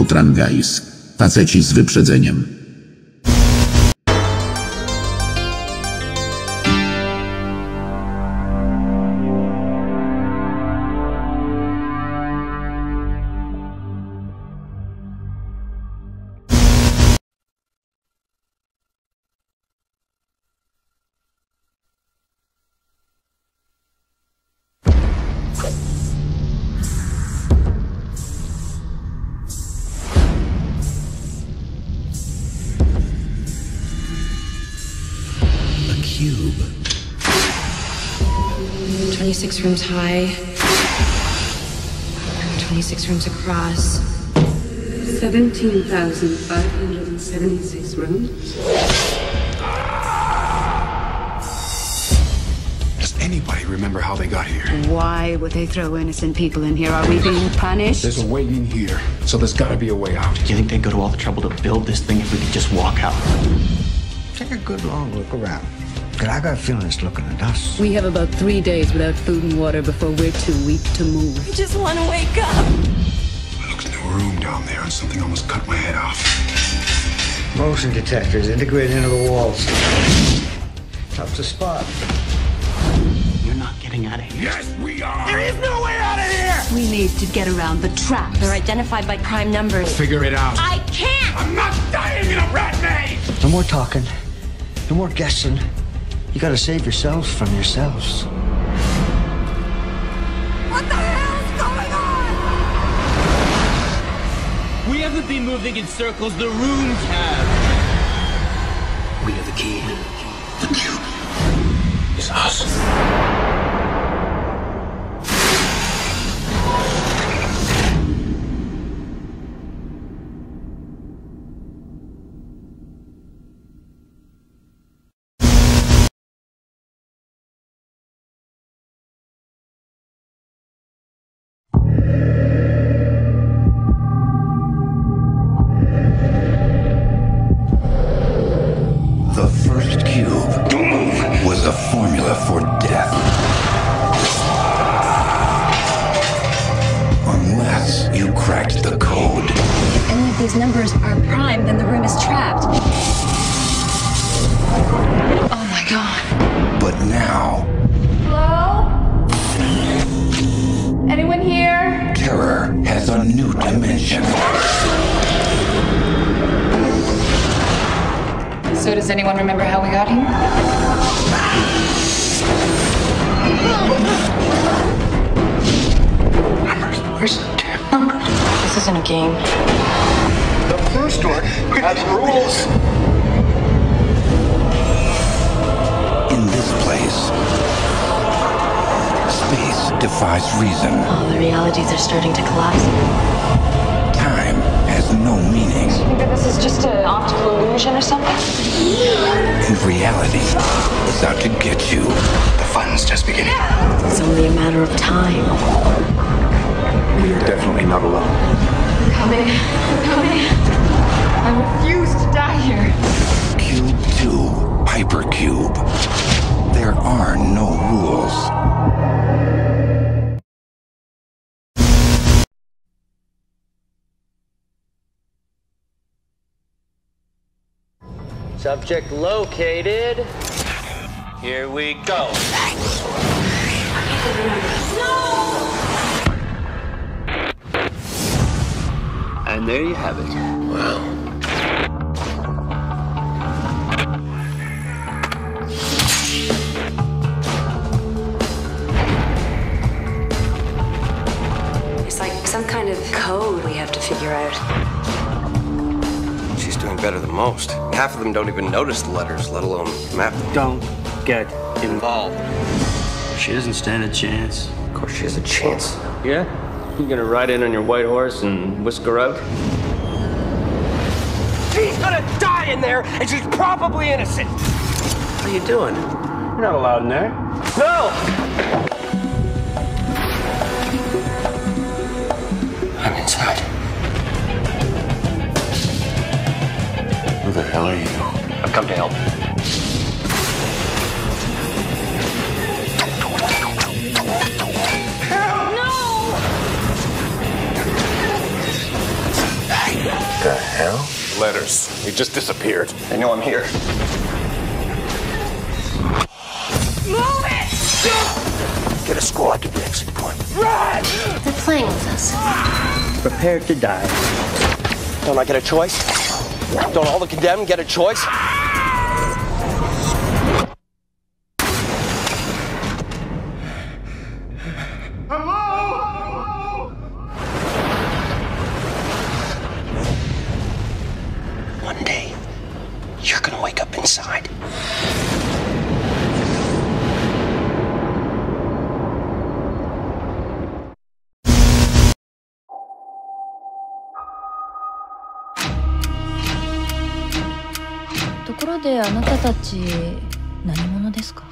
Otrangais. Faceci z wyprzedzeniem. Cube. 26 rooms high, 26 rooms across, 17,576 rooms. Does anybody remember how they got here? Why would they throw innocent people in here? Are we being punished? There's a way in here, so there's gotta be a way out. Do you think they'd go to all the trouble to build this thing if we could just walk out? Take a good long look around. I got a feeling it's looking at us. We have about 3 days without food and water before we're too weak to move. I just want to wake up. I looked into a room down there and something almost cut my head off. Motion detectors integrated into the walls. Tough to spot. You're not getting out of here. Yes, we are. There is no way out of here. We need to get around the traps. They're identified by prime numbers. Figure it out. I can't. I'm not dying in a rat maze. No more talking. No more guessing. You gotta save yourselves from yourselves. What the hell is going on? We haven't been moving in circles, the rooms have. We are the key. The cube is us. These numbers are prime, then the room is trapped. Oh my god. But now... Hello? Anyone here? Terror has a new dimension. So does anyone remember how we got here? Numbers, numbers, numbers. This isn't a game. The first one has rules. In this place, space defies reason. All the realities are starting to collapse. Time has no meaning. Do you think that this is just an optical illusion or something? And reality is out to get you. The fun's just beginning. It's only a matter of time. We are definitely not alone. Coming, coming. I refuse to die here. Cube 2, Hypercube. There are no rules. Subject located. Here we go. No! And there you have it. Wow. It's like some kind of code we have to figure out. She's doing better than most. Half of them don't even notice the letters, let alone map them. Don't get involved. She doesn't stand a chance. Of course she has a chance. Yeah? You gonna ride in on your white horse and whisk her out? She's gonna die in there, and she's probably innocent! What are you doing? You're not allowed in there. No! I'm inside. Who the hell are you? I've come to help. hell? Letters. He just disappeared. I know I'm here. Move it! Get a squad to the exit point. Run! They're playing with us. Prepare to die. Don't I get a choice? Don't all the condemned get a choice? One day, you're gonna wake up inside.ところであなたたち何者ですか？